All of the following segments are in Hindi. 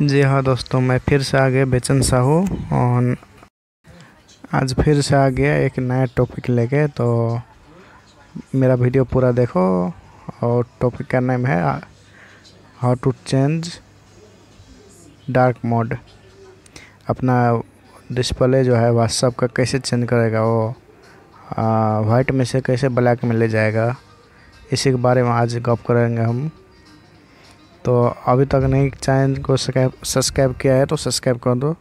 जी हाँ दोस्तों, मैं फिर से आ गया बेचन साहू और आज फिर से आ गया एक नया टॉपिक लेके। तो मेरा वीडियो पूरा देखो और टॉपिक का नाम है how to change dark mode. अपना डिस्प्ले जो है व्हाट्सएप का कैसे चेंज करेगा, वो वाइट में से कैसे ब्लैक में ले जाएगा, इसी के बारे में आज गप करेंगे हम। तो अभी तक नहीं चैनल को सब्सक्राइब किया है तो सब्सक्राइब कर दो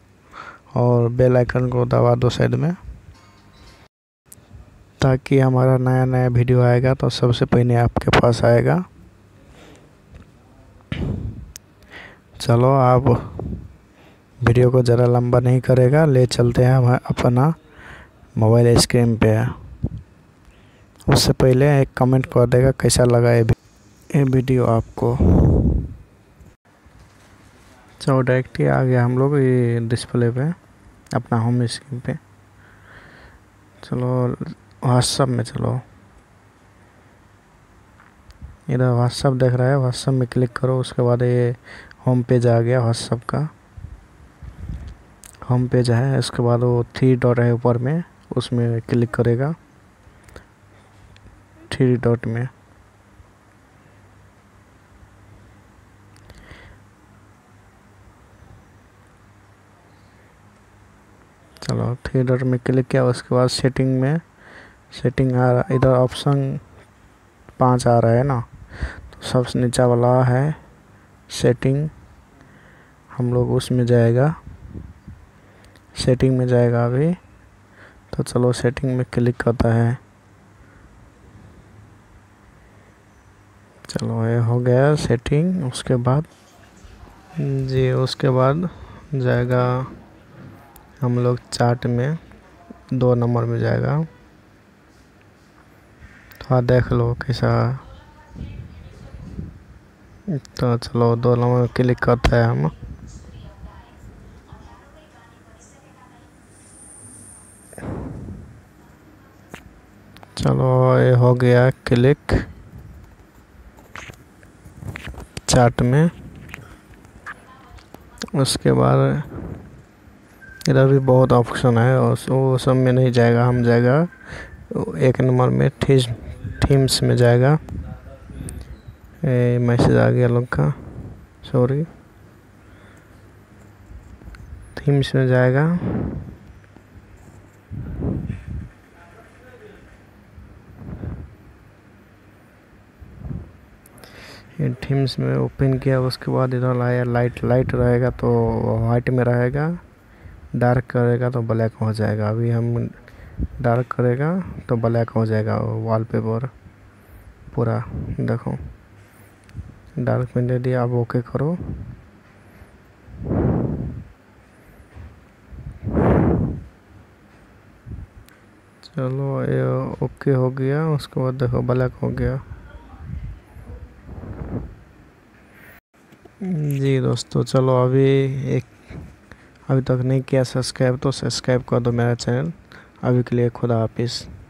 और बेल आइकन को दबा दो साइड में, ताकि हमारा नया वीडियो आएगा तो सबसे पहले आपके पास आएगा। चलो आप वीडियो को ज़रा लंबा नहीं करेगा, ले चलते हैं हम अपना मोबाइल स्क्रीन पे। उससे पहले एक कमेंट कर देगा कैसा लगा ये वीडियो आपको। चलो डायरेक्ट ही आ गया हम लोग ये डिस्प्ले पे, अपना होम स्क्रीन पे। चलो व्हाट्सएप में, चलो इधर व्हाट्सएप देख रहा है, व्हाट्सएप में क्लिक करो। उसके बाद ये होम पेज आ गया व्हाट्सएप का, होम पेज है। उसके बाद वो 3 डॉट है ऊपर में, उसमें क्लिक करेगा 3 डॉट में। चलो 3 डॉट में क्लिक किया। उसके बाद सेटिंग में, सेटिंग आ रहा, इधर ऑप्शन 5 आ रहा है ना, तो सबसे नीचा वाला है सेटिंग, हम लोग उसमें जाएगा, सेटिंग में जाएगा अभी। तो चलो सेटिंग में क्लिक करता है। चलो ये हो गया सेटिंग। उसके बाद जी, उसके बाद जाएगा हम लोग चार्ट में, 2 नंबर में जाएगा। थोड़ा देख लो कैसा। तो चलो 2 नंबर में क्लिक करते हैं हम। चलो ये हो गया क्लिक चार्ट में। उसके बाद इधर भी बहुत ऑप्शन है और वो सब में नहीं जाएगा, हम जाएगा 1 नंबर में थीम्स में जाएगा। मैसेज आ गया लोग का, सॉरी, थीम्स में जाएगा। थीम्स में ओपन किया। उसके बाद इधर आया लाइट, लाइट रहेगा तो वाइट में रहेगा, डार्क करेगा तो ब्लैक हो जाएगा। अभी हम डार्क करेगा तो ब्लैक हो जाएगा वॉलपेपर पूरा, देखो डार्क में दे दिया। अब ओके करो। चलो ये ओके हो गया। उसके बाद देखो ब्लैक हो गया। जी दोस्तों, चलो अभी तक नहीं किया सब्सक्राइब तो सब्सक्राइब कर दो मेरा चैनल। अभी के लिए खुदा हाफिज़।